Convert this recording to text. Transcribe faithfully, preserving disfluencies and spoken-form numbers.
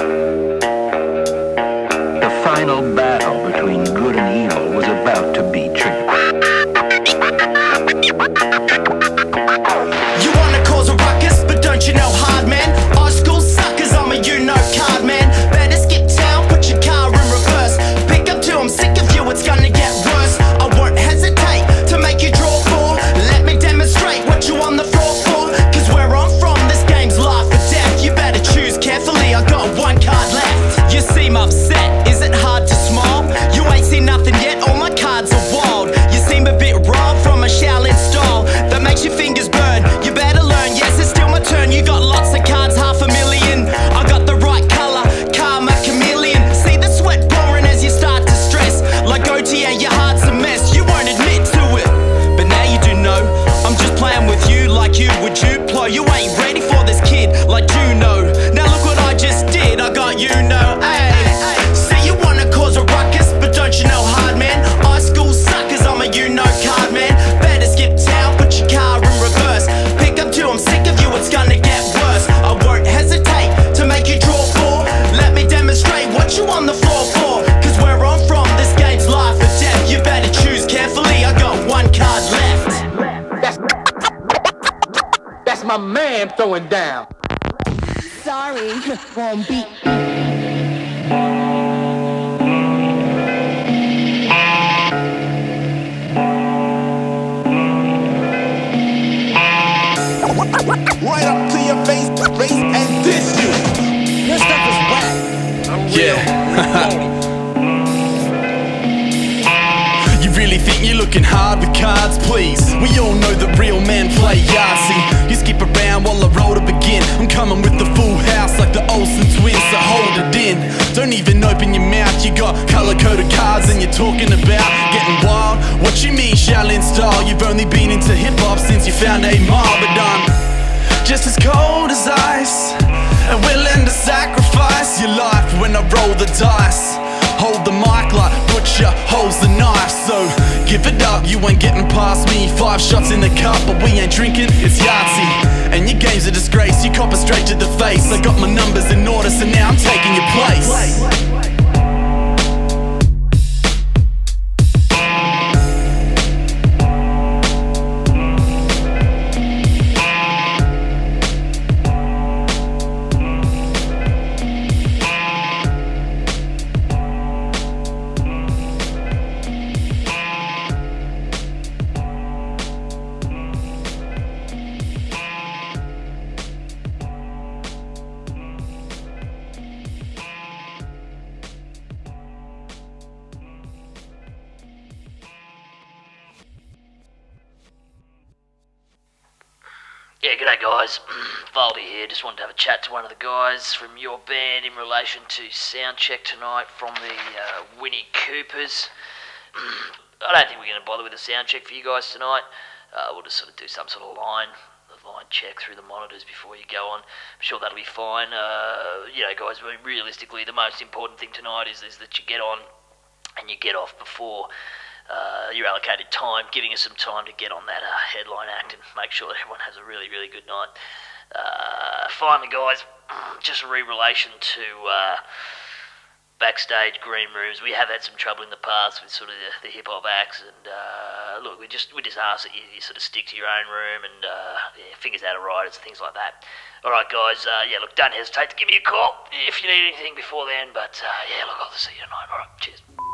The final battle between good and evil was about to be triggered. You wanna cause a ruckus, but don't you know hard, man? Our school suckers, I'm a Juno card, man. Better skip town, put your car in reverse. Pick up till I'm sick of you, it's gonna get worse. I won't hesitate to make you draw four. Let me demonstrate what you on the floor for. Cause where I'm from, this game's life or death. You better choose carefully, I got one card left. You seem upset, is it hard to smile? You ain't seen nothing yet, all my cards are wild. You seem a bit raw from a Shaolin style that makes your fingers burn. You better learn, yes, it's still my turn. You got lots of cards, half a million. I got the right colour, karma chameleon. See the sweat pouring as you start to stress. Like O T A, your heart's a mess. You won't admit to it, but now you do know. I'm just playing with you like you would Duplo. You ain't ready for this kid like Juno. Now look what I just did, I got Juno. Ayy, see you wanna cause a ruckus, but don't you know hard, man? High school suckers, I'm a Juno card, man. Better skip town, put your car in reverse. Pick up till I'm sick of you, it's gonna get worse. I won't hesitate to make you draw four. Let me demonstrate what you on the floor for. Cause where I'm from, this game's life or death. You better choose carefully, I got one card left. That's, that's my man throwing down. Sorry, wrong beat. Right up to your face, race and diss you. Your stuff is whack. I'm real. Yeah. You really think you're looking hard with cards? Please, we all know the real men play Yahtzee. You skip around while I roll to begin. I'm coming with the full house like the Olsen twins, so hold it in. Don't even open your mouth. You got color-coded cards and you're talking about getting wild. What you mean, Shaolin style? You've only been into hip-hop since you found a mob, but I'm just as cold as ice and willing to sacrifice your life when I roll the dice. Hold the mic like butcher holds the knife, so give it up, you ain't getting past me. Five shots in the cup, but we ain't drinking, it's Yahtzee. And your game's a disgrace, you cop it straight to the face. I got my numbers in order, so now I'm taking your place. Yeah, g'day guys, Valdy here, just wanted to have a chat to one of the guys from your band in relation to soundcheck tonight from the uh, Winnie Coopers. I don't think we're going to bother with a soundcheck for you guys tonight. Uh, we'll just sort of do some sort of line, line check through the monitors before you go on. I'm sure that'll be fine. Uh, you know guys, realistically the most important thing tonight is, is that you get on and you get off before Uh, your allocated time, giving us some time to get on that uh, headline act and make sure that everyone has a really, really good night. Uh, finally, guys, just in relation to uh, backstage green rooms, we have had some trouble in the past with sort of the, the hip hop acts, and uh, look, we just we just ask that you, you sort of stick to your own room and uh, yeah, fingers out of riders and things like that. All right, guys, uh, yeah, look, don't hesitate to give me a call if you need anything before then. But uh, yeah, look, I'll see you tonight. All right, cheers.